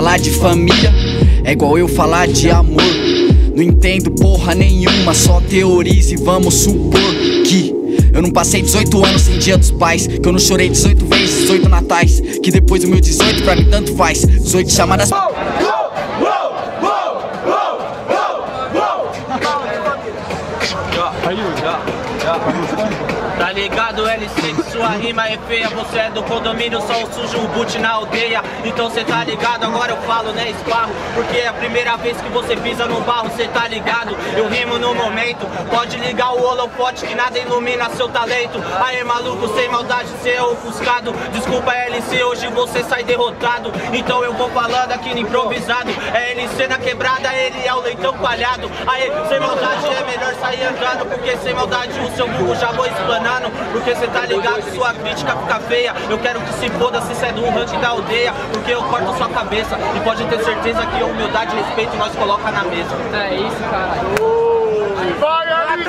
falar de família é igual eu falar de amor. Não entendo porra nenhuma, só teorizo e vamos supor que eu não passei 18 anos sem dia dos pais, que eu não chorei 18 vezes, 18 natais, que depois do meu 18 pra mim tanto faz. 18 chamadas... Tá ligado, LC, que sua rima é feia. Você é do condomínio, só o sujo, o boot na aldeia. Então cê tá ligado, agora eu falo, né, esparro, porque é a primeira vez que você pisa no barro. Cê tá ligado, eu rimo no momento. Pode ligar o holofote que nada ilumina seu talento. Aê, maluco, sem maldade, cê é ofuscado. Desculpa, LC, hoje você sai derrotado. Então eu vou falando aqui no improvisado. É LC na quebrada, ele é o leitão coalhado. Aê, sem maldade é melhor sair andando, porque sem maldade o seu burro já vou explanando. Porque cê tá ligado que sua crítica fica feia. Eu quero que se foda se cê é do ranking da aldeia, porque eu corto sua cabeça. E pode ter certeza que humildade e respeito nós coloca na mesa. É isso, caralho. Vai, LC!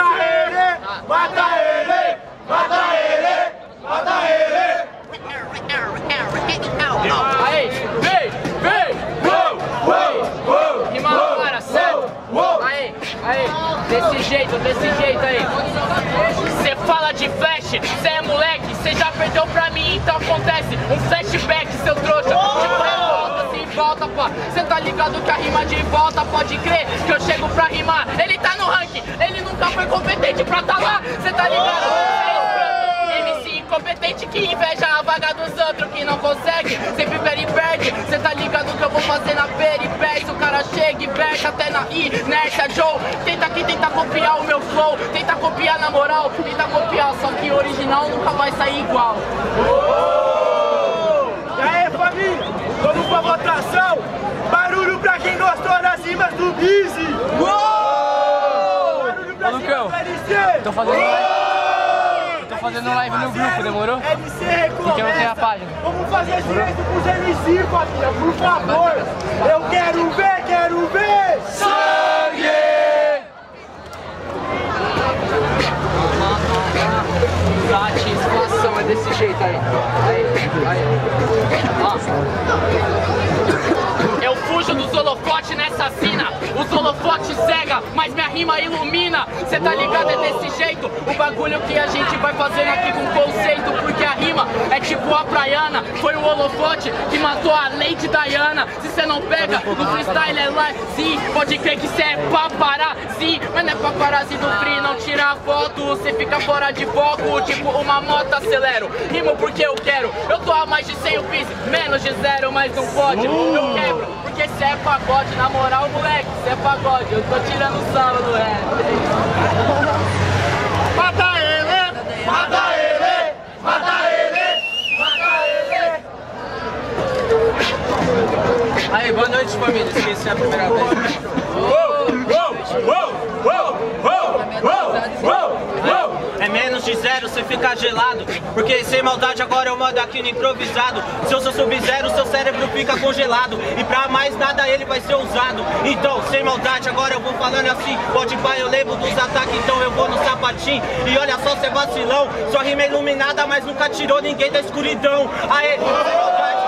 Mata ele! Mata ele! Mata ele! Aí! Vem! Vem! Uou! Que mal, cara, sério! Aí! Desse jeito aí! Cê fala de flash, cê é moleque, cê já perdeu pra mim, então acontece um flashback, seu trouxa. Tipo revolta, se volta, pá. Cê tá ligado que a rima de volta, pode crer que eu chego pra rimar. Ele tá no ranking, ele nunca foi competente pra tá lá. Cê tá ligado? MC incompetente que inveja a vaga dos outros que não consegue, sempre perde e perde. Cê tá ligado que eu vou fazer na peripécia, o cara chega e verte até na inércia, Joe. Tenta aqui, tenta copiar o meu flow, tenta copiar na moral, tenta copiar, só que o original nunca vai sair igual. E aí, família, vamos pra votação. Barulho pra quem gostou das rimas do Bizzy. Barulho pra quem gostou do LC. Tô fazendo live no grupo, demorou? LC recomeça. Eu tenho a página. Vamos fazer direito pros MC, família, por favor. Eu quero ver. Sangue! Satisfação é desse jeito aí. Aí. Eu fujo dos holofotes nessa cena. Os holofotes cega, mas minha rima ilumina. Cê tá ligado? É desse jeito. O bagulho que a gente vai fazendo aqui com conceito, porque a rima é tipo a praiana. Foi o holofote que matou a Lady Diana. Se cê não pega, no freestyle é lá. Sim, pode crer que cê é paparazzi. Mas não é paparazzi do free, não tira a foto. Cê fica fora de foco, tipo uma moto acelero. Rimo porque eu quero. Eu tô a mais de 100, eu fiz menos de zero, mas não pode. Eu quebro, porque cê é pagode. Na moral, moleque, cê é pagode. Eu tô tirando sala do rap. Mata ele! Mata ele! Mata ele! Mata ele! Aí, boa noite, família. Esqueci a primeira vez. É menos de zero, cê fica gelado. Porque sem maldade agora eu mando aqui no improvisado. Se eu sou sub-zero, seu cérebro fica congelado. E pra mais nada ele vai ser usado. Então, sem maldade agora eu vou falando assim. Pode pai, eu lembro dos ataques, então eu vou no sapatinho. E olha só, cê vacilão. Sua rima é iluminada, mas nunca tirou ninguém da escuridão. Aê, sem maldade.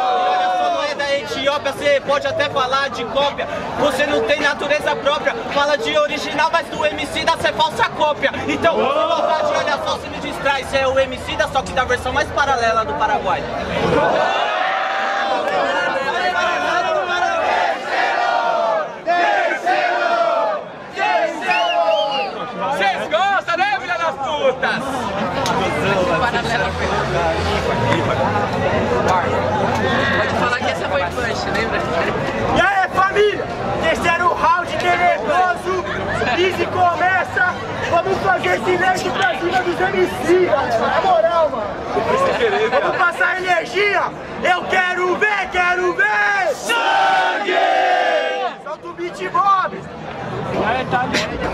Etiópia, você pode até falar de cópia. Você não tem natureza própria. Fala de original, mas do MC dá ser falsa cópia. Então, sem maldade, olha só, se me distrai. Você é o MC da, só que da versão mais paralela do Paraguai. Vocês gostam, né, filha das putas? Pode falar que essa foi punch, lembra? E aí, família! Terceiro round nervoso, Bizzy começa! Vamos fazer silêncio pra cima dos MC, na moral, mano! Vamos passar energia! Eu quero ver! Sangue! Solta o beat, Bob! Aí, tá lindo!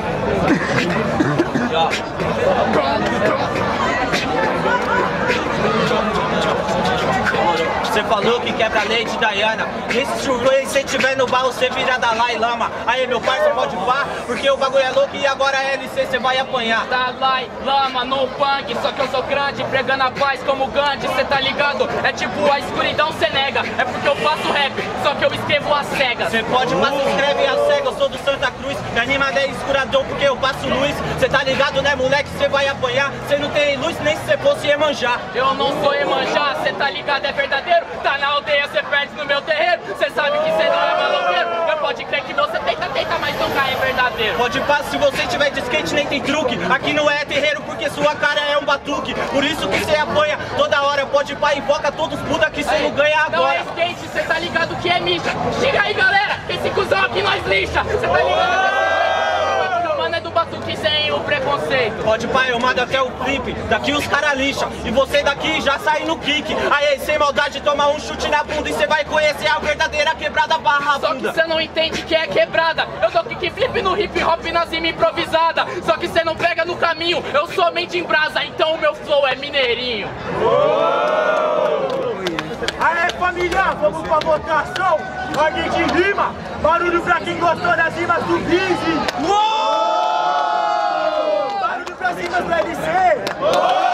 Você maluco, quebra a lei de Diana. Nesse chuveiro, se tiver no barro, você vira Dalai Lama. Aí, meu parceiro, pode pá, porque o bagulho é louco e agora a LC você vai apanhar. Dalai Lama no punk, só que eu sou grande, pregando a paz como Gandhi, cê tá ligado? É tipo a escuridão cê nega, é porque eu faço rap, só que eu escrevo a cega. Cê pode pá, cê escreve a cega, eu sou do Santa Cruz, me anima é escurador porque eu passo luz. Cê tá ligado, né, moleque? Cê vai apanhar, cê não tem luz nem se cê fosse Iemanjá. Eu não sou Iemanjá, cê tá ligado, é verdadeiro, tá na aldeia, cê perde no meu terreiro, cê sabe que cê não é maloqueiro, eu pode crer que não, cê tenta, mas nunca é verdadeiro. Pode passar, se você tiver de skate nem tem truque, aqui não é terreiro porque sua cara é um batuque, por isso que cê apanha toda hora, pode pá, invoca todos os Buda que cê aí, não ganha agora. Não é skate, cê tá ligado que é micha, chega aí galera, esse cuzão aqui nós lixa, cê tá ligado? Do batuque sem o preconceito. Pode pai, eu mando até o flip, daqui os cara lixa, e você daqui já sai no kick. Aí, sem maldade, toma um chute na bunda e você vai conhecer a verdadeira quebrada barra só bunda. Que você não entende que é quebrada, eu dou kick flip no hip hop na cima improvisada, só que você não pega no caminho, eu sou mente em brasa, então o meu flow é mineirinho. Aê família, vamos pra votação, ordem de rima, barulho pra quem gostou das rimas do Bizzy. Barulho pra cima do LC!